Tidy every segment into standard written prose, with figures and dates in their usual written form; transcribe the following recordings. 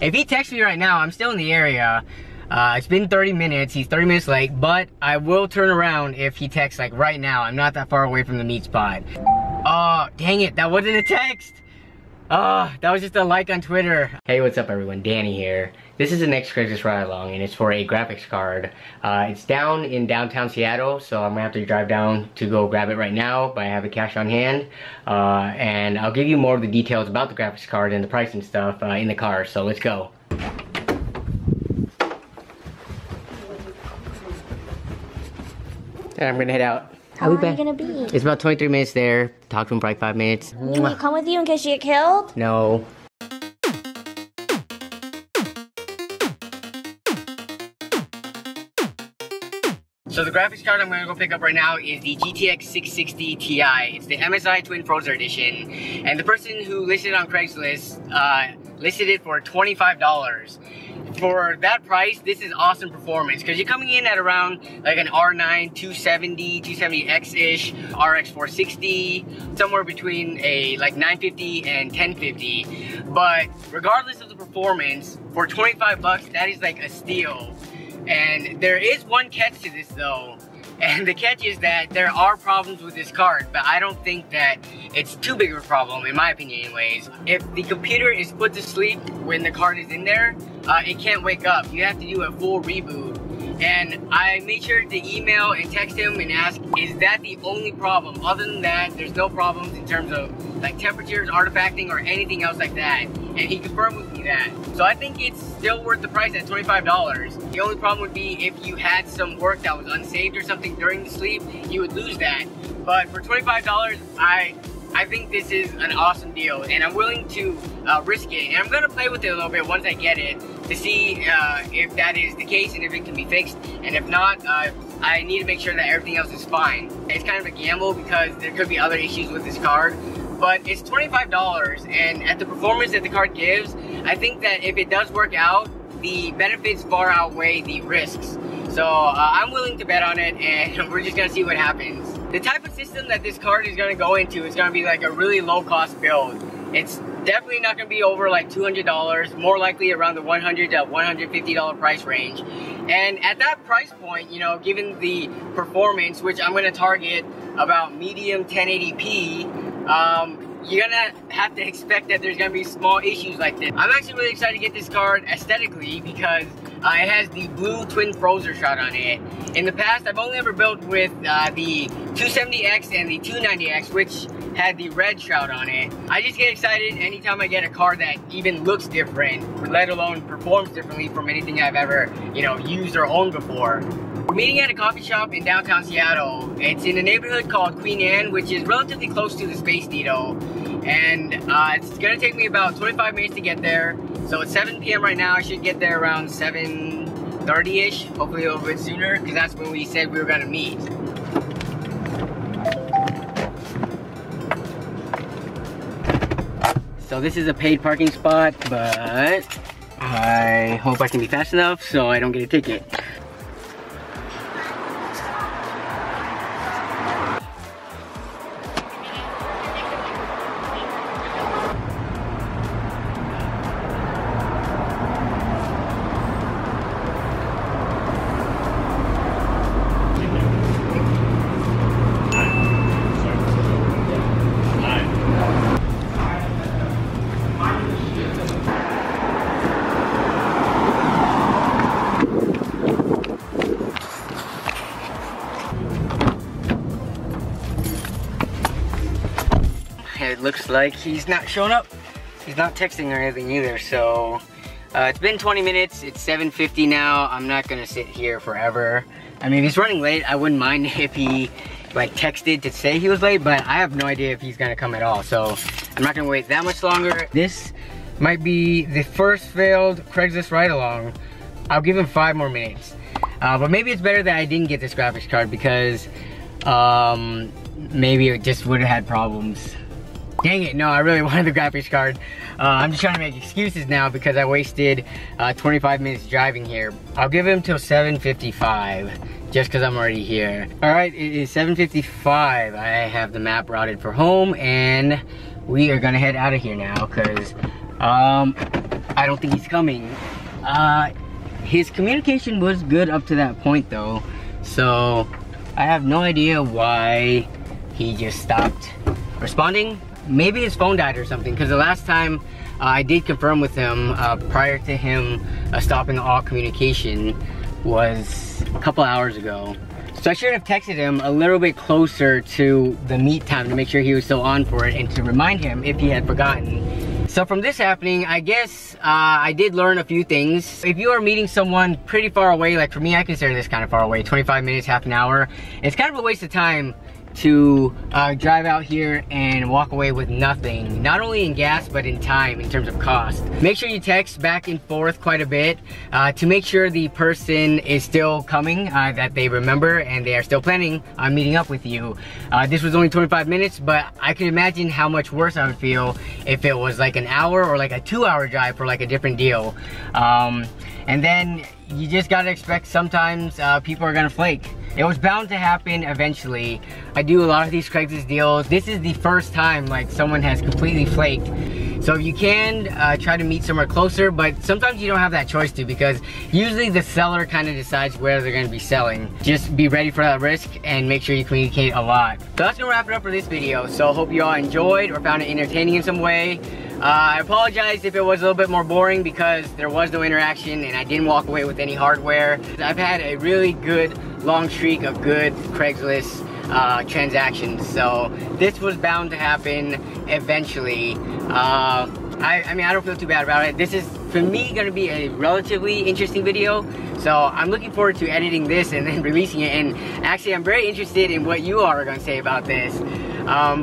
If he texts me right now, I'm still in the area. It's been 30 minutes, he's 30 minutes late, but I will turn around if he texts like right now. I'm not that far away from the meat spot. Oh, dang it, that wasn't a text. That was just a like on Twitter. Hey, what's up everyone, Danny here. This is the next Craigslist ride along and it's for a graphics card. It's down in downtown Seattle, so I'm gonna have to drive down to go grab it right now, but I have the cash on hand. And I'll give you more of the details about the graphics card and the price and stuff in the car, so let's go. Alright, I'm gonna head out. How long are you gonna be? It's about 23 minutes there. Talk to him for like 5 minutes. Can you come with you in case you get killed? No. So the graphics card I'm gonna go pick up right now is the GTX 660 Ti. It's the MSI Twin Frozen Edition. And the person who listed it on Craigslist listed it for $25. For that price, this is awesome performance because you're coming in at around like an R9 270, 270X-ish, RX 460, somewhere between a like 950 and 1050. But regardless of the performance, for 25 bucks, that is like a steal. And there is one catch to this though. And the catch is that there are problems with this card, but I don't think that it's too big of a problem, in my opinion anyways. If the computer is put to sleep when the card is in there, it can't wake up. You have to do a full reboot. And I made sure to email and text him and ask, is that the only problem? Other than that, there's no problems in terms of like temperatures, artifacting, or anything else like that. And he confirmed with me that. So I think it's still worth the price at $25. The only problem would be if you had some work that was unsaved or something during the sleep, you would lose that. But for $25, I think this is an awesome deal, and I'm willing to risk it. And I'm gonna play with it a little bit once I get it to see if that is the case and if it can be fixed. And if not, I need to make sure that everything else is fine. It's kind of a gamble because there could be other issues with this card, but it's $25, and at the performance that the card gives, I think that if it does work out, the benefits far outweigh the risks. So I'm willing to bet on it, and we're just gonna see what happens. The type of system that this card is gonna go into is gonna be like a really low cost build. It's definitely not gonna be over like $200, more likely around the $100 to $150 price range. And at that price point, you know, given the performance, which I'm gonna target about medium 1080p, you're gonna have to expect that there's gonna be small issues like this. I'm actually really excited to get this card aesthetically because it has the blue twin Frozer shot on it. In the past, I've only ever built with the 270X and the 290X, which had the red shroud on it. I just get excited anytime I get a card that even looks different, let alone performs differently from anything I've ever, you know, used or owned before. We're meeting at a coffee shop in downtown Seattle. It's in a neighborhood called Queen Anne, which is relatively close to the Space Needle. And it's gonna take me about 25 minutes to get there. So it's 7 p.m. right now. I should get there around 7:30-ish, hopefully a little bit sooner, because that's when we said we were gonna meet. So this is a paid parking spot, but I hope I can be fast enough so I don't get a ticket. It looks like he's not showing up. He's not texting or anything either, so it's been 20 minutes. It's 7:50 now. I'm not gonna sit here forever. I mean, if he's running late, I wouldn't mind if he like texted to say he was late, but I have no idea if he's gonna come at all, so I'm not gonna wait that much longer. This might be the first failed Craigslist ride-along. I'll give him 5 more minutes, but maybe it's better that I didn't get this graphics card because maybe it just would have had problems. Dang it, no, I really wanted the graphics card. I'm just trying to make excuses now because I wasted 25 minutes driving here. I'll give him till 7:55, just because I'm already here. All right, it is 7:55. I have the map routed for home, and we are gonna head out of here now because I don't think he's coming. His communication was good up to that point though, so I have no idea why he just stopped responding. Maybe his phone died or something, because the last time I did confirm with him prior to him stopping all communication was a couple hours ago. So I should have texted him a little bit closer to the meet time to make sure he was still on for it and to remind him if he had forgotten. So from this happening, I guess I did learn a few things. If you are meeting someone pretty far away, like for me, I consider this kind of far away, 25 minutes, half an hour, it's kind of a waste of time to drive out here and walk away with nothing, not only in gas but in time in terms of cost. Make sure you text back and forth quite a bit to make sure the person is still coming, that they remember and they are still planning on meeting up with you. This was only 25 minutes, but I can imagine how much worse I would feel if it was like an hour or like a 2 hour drive for like a different deal. And then you just gotta expect sometimes people are gonna flake. It was bound to happen eventually. I do a lot of these Craigslist deals. This is the first time like someone has completely flaked. So if you can, try to meet somewhere closer, but sometimes you don't have that choice to, because usually the seller kind of decides where they're gonna be selling. Just be ready for that risk and make sure you communicate a lot. So that's gonna wrap it up for this video. So hope you all enjoyed or found it entertaining in some way. I apologize if it was a little bit more boring because there was no interaction and I didn't walk away with any hardware. I've had a really good long streak of good Craigslist transactions, so this was bound to happen eventually. I mean, I don't feel too bad about it. This is, for me, gonna be a relatively interesting video, so I'm looking forward to editing this and then releasing it, and actually I'm very interested in what you are gonna say about this.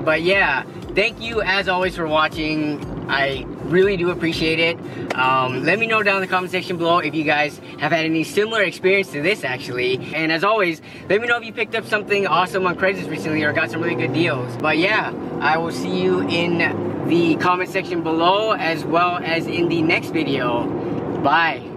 But yeah, thank you as always for watching. I really do appreciate it. Let me know down in the comment section below if you guys have had any similar experience to this actually. And as always, let me know if you picked up something awesome on Craigslist recently or got some really good deals. But yeah, I will see you in the comment section below as well as in the next video. Bye.